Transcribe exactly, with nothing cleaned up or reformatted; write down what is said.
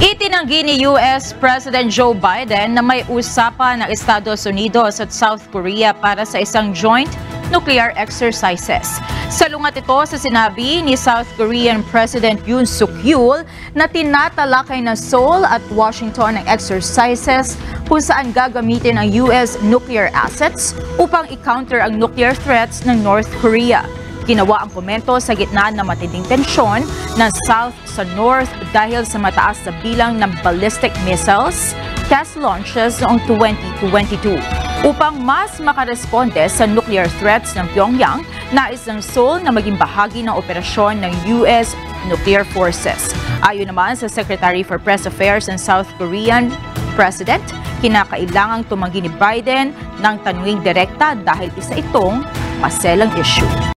Itinanggi ni U S President Joe Biden na may usapan ng Estados Unidos at South Korea para sa isang joint nuclear exercises. Salungat ito sa sinabi ni South Korean President Yoon Suk-yeol na tinatalakay ng Seoul at Washington ang exercises kung saan gagamitin ang U S nuclear assets upang i-counter ang nuclear threats ng North Korea. Ginawa ang komento sa gitna ng matinding tensyon ng South sa North dahil sa mataas na bilang ng ballistic missiles test launches noong twenty twenty-two. Upang mas makaresponde sa nuclear threats ng Pyongyang, nais ng Seoul na maging bahagi ng operasyon ng U S nuclear forces. Ayon naman sa Secretary for Press Affairs ng South Korean President, kinakailangang tumanggi ni Biden ng tanunging direkta dahil isa itong maselang issue.